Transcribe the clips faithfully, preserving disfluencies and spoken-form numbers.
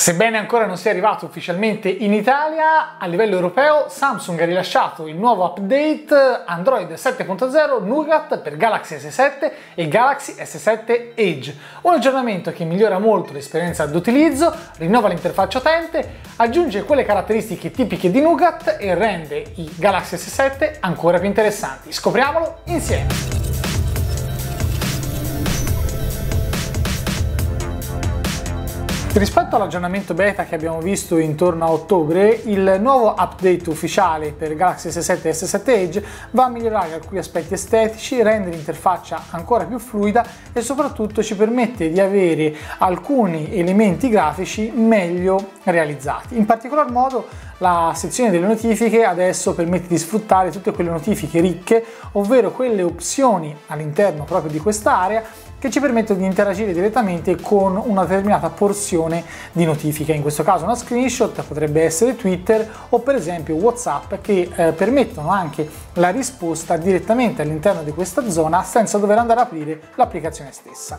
Sebbene ancora non sia arrivato ufficialmente in Italia, a livello europeo Samsung ha rilasciato il nuovo update Android sette punto zero Nougat per Galaxy S sette e Galaxy S sette Edge, un aggiornamento che migliora molto l'esperienza d'utilizzo, rinnova l'interfaccia utente, aggiunge quelle caratteristiche tipiche di Nougat e rende i Galaxy S sette ancora più interessanti. Scopriamolo insieme! Rispetto all'aggiornamento beta che abbiamo visto intorno a ottobre, il nuovo update ufficiale per Galaxy S sette e S sette Edge va a migliorare alcuni aspetti estetici, rende l'interfaccia ancora più fluida e soprattutto ci permette di avere alcuni elementi grafici meglio realizzati. In particolar modo la sezione delle notifiche adesso permette di sfruttare tutte quelle notifiche ricche, ovvero quelle opzioni all'interno proprio di quest'area che ci permettono di interagire direttamente con una determinata porzione di notifica, in questo caso una screenshot, potrebbe essere Twitter o per esempio WhatsApp, che eh, permettono anche la risposta direttamente all'interno di questa zona senza dover andare ad aprire l'applicazione stessa.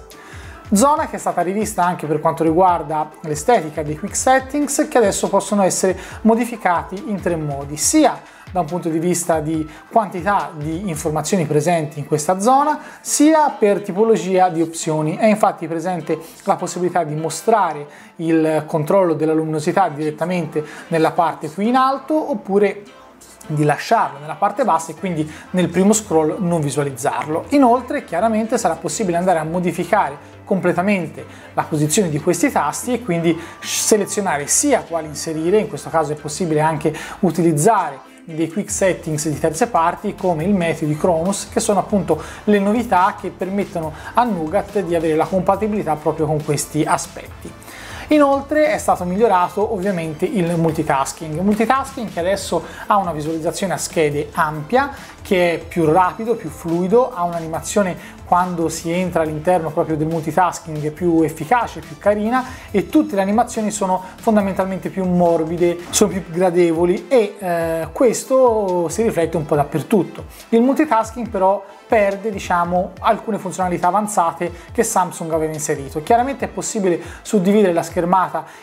Zona che è stata rivista anche per quanto riguarda l'estetica dei quick settings, che adesso possono essere modificati in tre modi, sia da un punto di vista di quantità di informazioni presenti in questa zona, sia per tipologia di opzioni. È infatti presente la possibilità di mostrare il controllo della luminosità direttamente nella parte qui in alto, oppure di lasciarlo nella parte bassa e quindi nel primo scroll non visualizzarlo. Inoltre chiaramente sarà possibile andare a modificare completamente la posizione di questi tasti e quindi selezionare sia quali inserire, in questo caso è possibile anche utilizzare dei quick settings di terze parti come il meteo di Chromos, che sono appunto le novità che permettono a Nougat di avere la compatibilità proprio con questi aspetti. Inoltre è stato migliorato ovviamente il multitasking, multitasking che adesso ha una visualizzazione a schede ampia, che è più rapido, più fluido, ha un'animazione quando si entra all'interno proprio del multitasking più efficace, più carina, e tutte le animazioni sono fondamentalmente più morbide, sono più gradevoli e eh, questo si riflette un po' dappertutto. Il multitasking però perde, diciamo, alcune funzionalità avanzate che Samsung aveva inserito. Chiaramente è possibile suddividere la scheda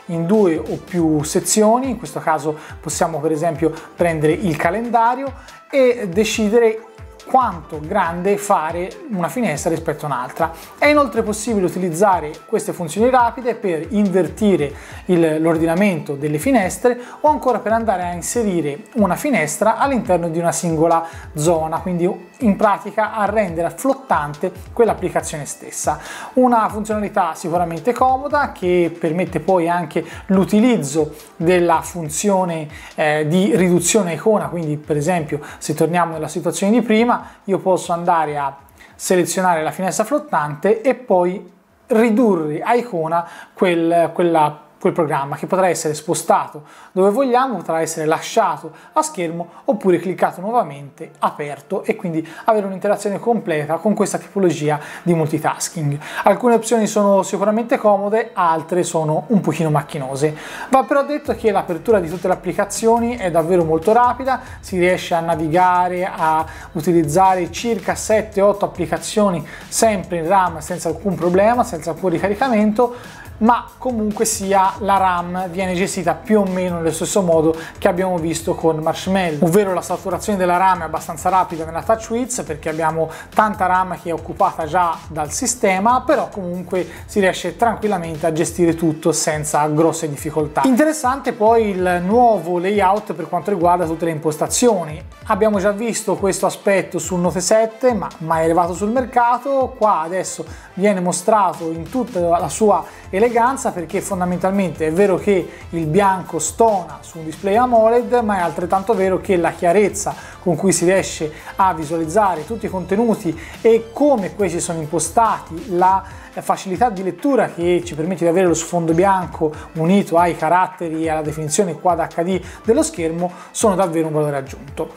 in due o più sezioni, in questo caso possiamo per esempio prendere il calendario e decidere quanto grande fare una finestra rispetto a un'altra. È inoltre possibile utilizzare queste funzioni rapide per invertire l'ordinamento delle finestre o ancora per andare a inserire una finestra all'interno di una singola zona, quindi in pratica a rendere flottante quell'applicazione stessa. Una funzionalità sicuramente comoda che permette poi anche l'utilizzo della funzione eh, di riduzione icona, quindi per esempio se torniamo nella situazione di prima io posso andare a selezionare la finestra flottante e poi ridurre a icona quel, quella, quel programma, che potrà essere spostato dove vogliamo, potrà essere lasciato a schermo oppure cliccato nuovamente, aperto, e quindi avere un'interazione completa con questa tipologia di multitasking. Alcune opzioni sono sicuramente comode, altre sono un pochino macchinose. Va però detto che l'apertura di tutte le applicazioni è davvero molto rapida, si riesce a navigare, a utilizzare circa sette otto applicazioni sempre in RAM senza alcun problema, senza alcun ricaricamento, ma comunque sia la RAM viene gestita più o meno nello stesso modo che abbiamo visto con Marshmallow, ovvero la saturazione della RAM è abbastanza rapida nella TouchWiz perché abbiamo tanta RAM che è occupata già dal sistema, però comunque si riesce tranquillamente a gestire tutto senza grosse difficoltà. Interessante poi il nuovo layout per quanto riguarda tutte le impostazioni. Abbiamo già visto questo aspetto sul Note sette, ma mai arrivato sul mercato. Qua adesso viene mostrato in tutta la sua eleganza, perché fondamentalmente è vero che il bianco stona su un display AMOLED, ma è altrettanto vero che la chiarezza con cui si riesce a visualizzare tutti i contenuti e come questi sono impostati, la facilità di lettura che ci permette di avere lo sfondo bianco unito ai caratteri e alla definizione Quad H D dello schermo, sono davvero un valore aggiunto.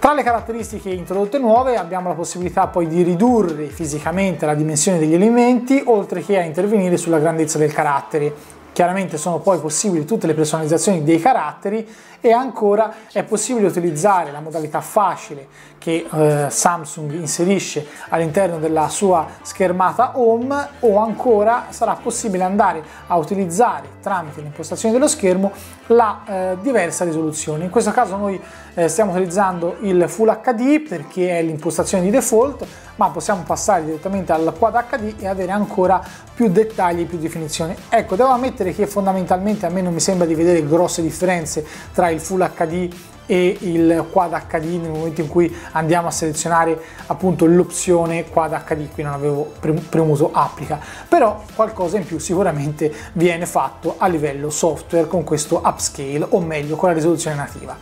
Tra le caratteristiche introdotte nuove abbiamo la possibilità poi di ridurre fisicamente la dimensione degli elementi, oltre che a intervenire sulla grandezza del carattere. Chiaramente sono poi possibili tutte le personalizzazioni dei caratteri e ancora è possibile utilizzare la modalità facile che eh, Samsung inserisce all'interno della sua schermata home, o ancora sarà possibile andare a utilizzare tramite le impostazioni dello schermo la eh, diversa risoluzione. In questo caso noi eh, stiamo utilizzando il Full H D perché è l'impostazione di default, ma possiamo passare direttamente al Quad H D e avere ancora più dettagli, più definizione. Ecco, devo ammettere che fondamentalmente a me non mi sembra di vedere grosse differenze tra il Full H D e il Quad H D nel momento in cui andiamo a selezionare appunto l'opzione Quad H D. Qui non avevo premuto applica, però qualcosa in più sicuramente viene fatto a livello software con questo upscale, o meglio con la risoluzione nativa.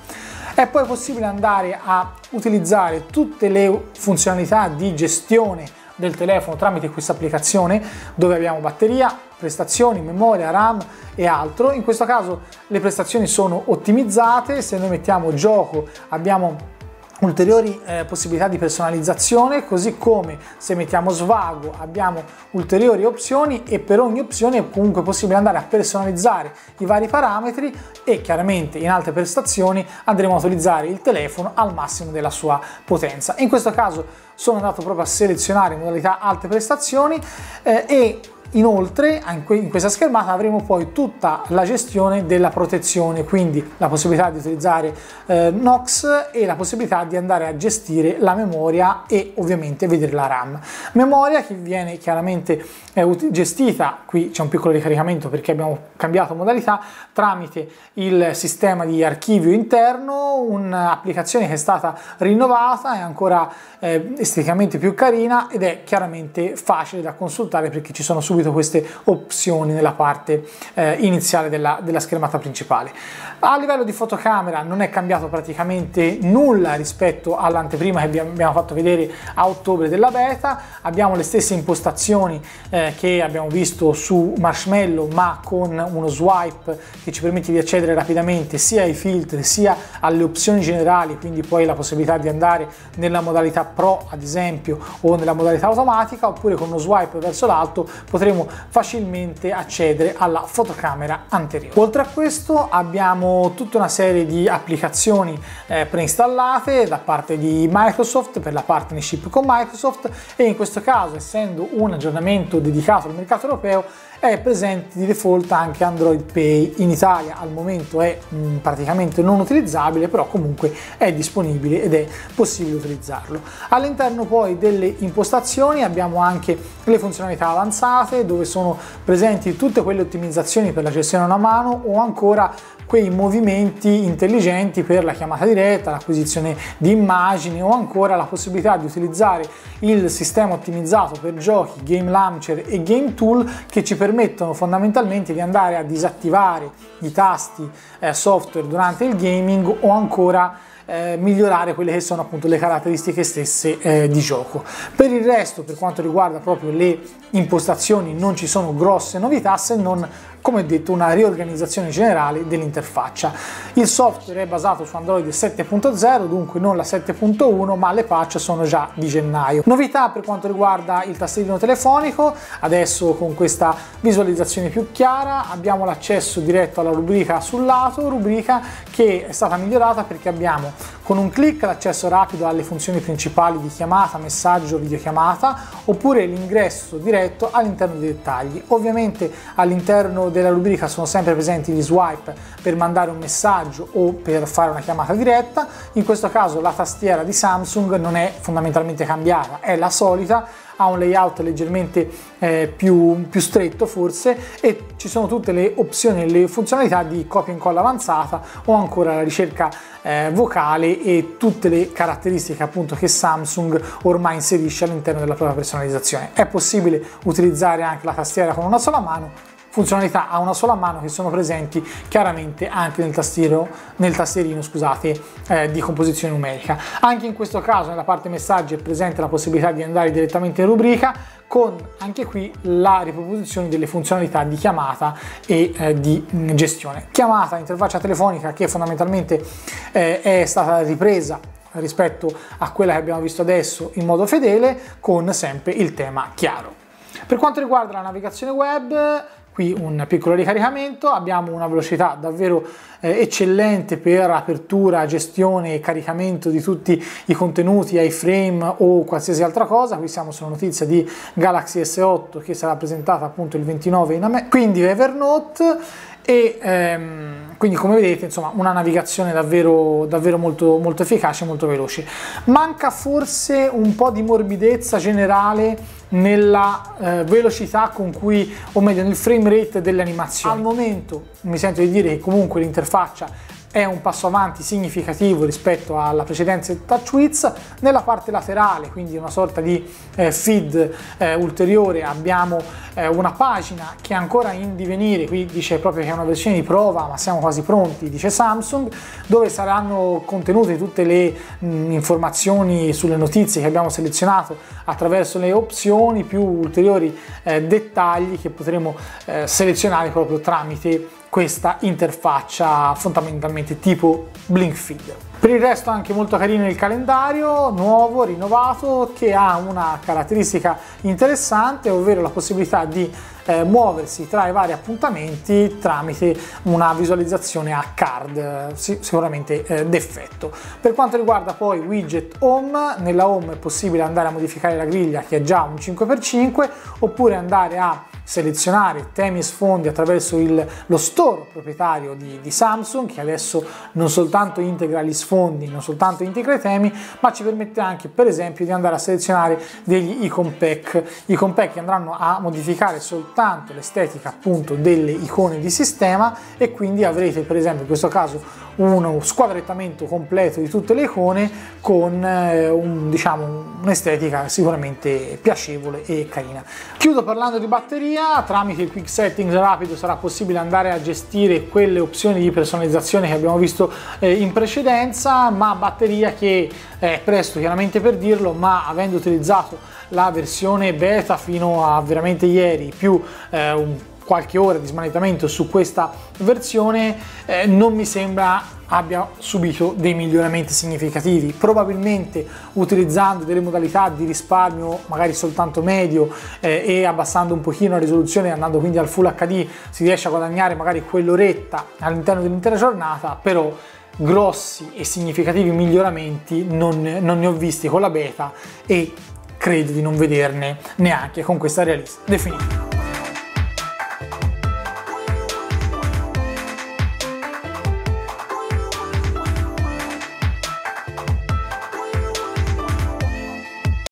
È poi possibile andare a utilizzare tutte le funzionalità di gestione del telefono tramite questa applicazione, dove abbiamo batteria, prestazioni, memoria, RAM e altro. In questo caso le prestazioni sono ottimizzate, se noi mettiamo gioco abbiamo ulteriori eh, possibilità di personalizzazione, così come se mettiamo svago abbiamo ulteriori opzioni, e per ogni opzione è comunque possibile andare a personalizzare i vari parametri e chiaramente in altre prestazioni andremo a utilizzare il telefono al massimo della sua potenza. In questo caso sono andato proprio a selezionare modalità alte prestazioni eh, e inoltre in questa schermata avremo poi tutta la gestione della protezione, quindi la possibilità di utilizzare eh, Knox e la possibilità di andare a gestire la memoria e ovviamente vedere la RAM. Memoria che viene chiaramente eh, gestita, qui c'è un piccolo ricaricamento perché abbiamo cambiato modalità, tramite il sistema di archivio interno, un'applicazione che è stata rinnovata, è ancora eh, esteticamente più carina ed è chiaramente facile da consultare perché ci sono subito queste opzioni nella parte eh, iniziale della, della schermata principale. A livello di fotocamera non è cambiato praticamente nulla rispetto all'anteprima che vi abbiamo fatto vedere a ottobre della beta. Abbiamo le stesse impostazioni eh, che abbiamo visto su Marshmallow, ma con uno swipe che ci permette di accedere rapidamente sia ai filtri sia alle opzioni generali, quindi poi la possibilità di andare nella modalità pro ad esempio, o nella modalità automatica, oppure con uno swipe verso l'alto potremo facilmente accedere alla fotocamera anteriore. Oltre a questo abbiamo tutta una serie di applicazioni eh, preinstallate da parte di Microsoft per la partnership con Microsoft, e in questo caso, essendo un aggiornamento dedicato al mercato europeo, è presente di default anche Android Pay. In Italia al momento è mh, praticamente non utilizzabile, però comunque è disponibile ed è possibile utilizzarlo. All'interno poi delle impostazioni abbiamo anche le funzionalità avanzate, dove sono presenti tutte quelle ottimizzazioni per la gestione a una mano, o ancora quei movimenti intelligenti per la chiamata diretta, l'acquisizione di immagini, o ancora la possibilità di utilizzare il sistema ottimizzato per giochi, Game Launcher e Game Tool, che ci permettono fondamentalmente di andare a disattivare i tasti eh, software durante il gaming, o ancora Eh, migliorare quelle che sono appunto le caratteristiche stesse eh, di gioco. Per il resto, per quanto riguarda proprio le impostazioni, non ci sono grosse novità, se non, come detto, una riorganizzazione generale dell'interfaccia. Il software è basato su Android sette punto zero, dunque non la sette punto uno, ma le patch sono già di gennaio. Novità per quanto riguarda il tastierino telefonico: adesso con questa visualizzazione più chiara abbiamo l'accesso diretto alla rubrica sul lato, rubrica che è stata migliorata perché abbiamo con un clic l'accesso rapido alle funzioni principali di chiamata, messaggio, videochiamata, oppure l'ingresso diretto all'interno dei dettagli. Ovviamente all'interno della rubrica sono sempre presenti gli swipe per mandare un messaggio o per fare una chiamata diretta. In questo caso la tastiera di Samsung non è fondamentalmente cambiata, è la solita, ha un layout leggermente eh, più, più stretto forse, e ci sono tutte le opzioni e le funzionalità di copia e incolla avanzata, o ancora la ricerca eh, vocale e tutte le caratteristiche appunto che Samsung ormai inserisce all'interno della propria personalizzazione. È possibile utilizzare anche la tastiera con una sola mano, funzionalità a una sola mano che sono presenti chiaramente anche nel tastiero, nel tastierino scusate, eh, di composizione numerica. Anche in questo caso nella parte messaggi è presente la possibilità di andare direttamente in rubrica, con anche qui la riproposizione delle funzionalità di chiamata e eh, di mh, gestione. Chiamata, interfaccia telefonica che fondamentalmente eh, è stata ripresa rispetto a quella che abbiamo visto adesso in modo fedele, con sempre il tema chiaro. Per quanto riguarda la navigazione web, qui un piccolo ricaricamento, abbiamo una velocità davvero eh, eccellente per apertura, gestione e caricamento di tutti i contenuti, iframe o qualsiasi altra cosa. Qui siamo sulla notizia di Galaxy S otto che sarà presentata appunto il ventinove in America, quindi Evernote, e ehm, quindi come vedete insomma una navigazione davvero, davvero molto, molto efficace, molto veloce. Manca forse un po' di morbidezza generale nella eh, velocità con cui, o meglio nel frame rate delle animazioni. Al momento mi sento di dire che comunque l'interfaccia è un passo avanti significativo rispetto alla precedente TouchWiz. Nella parte laterale, quindi una sorta di eh, feed eh, ulteriore, abbiamo eh, una pagina che è ancora in divenire, qui dice proprio che è una versione di prova ma siamo quasi pronti, dice Samsung, dove saranno contenute tutte le mh, informazioni sulle notizie che abbiamo selezionato attraverso le opzioni, più ulteriori eh, dettagli che potremo eh, selezionare proprio tramite questa interfaccia fondamentalmente tipo blink feed. Per il resto anche molto carino il calendario nuovo, rinnovato, che ha una caratteristica interessante, ovvero la possibilità di eh, muoversi tra i vari appuntamenti tramite una visualizzazione a card, sì, sicuramente eh, d'effetto. Per quanto riguarda poi widget home, nella home è possibile andare a modificare la griglia, che è già un cinque per cinque, oppure andare a selezionare temi e sfondi attraverso il, lo store proprietario di, di Samsung, che adesso non soltanto integra gli sfondi, non soltanto integra i temi, ma ci permette anche per esempio di andare a selezionare degli icon pack, icon pack che andranno a modificare soltanto l'estetica appunto delle icone di sistema, e quindi avrete per esempio in questo caso uno squadrettamento completo di tutte le icone con eh, un, diciamo, un'estetica sicuramente piacevole e carina. Chiudo parlando di batteria. Tramite il quick settings rapido sarà possibile andare a gestire quelle opzioni di personalizzazione che abbiamo visto eh, in precedenza, ma batteria che è presto chiaramente per dirlo, ma avendo utilizzato la versione beta fino a veramente ieri, più eh, un qualche ora di smanettamento su questa versione, eh, non mi sembra abbia subito dei miglioramenti significativi. Probabilmente utilizzando delle modalità di risparmio magari soltanto medio eh, e abbassando un pochino la risoluzione, andando quindi al Full H D, si riesce a guadagnare magari quell'oretta all'interno dell'intera giornata, però grossi e significativi miglioramenti non, non ne ho visti con la beta e credo di non vederne neanche con questa release definitiva.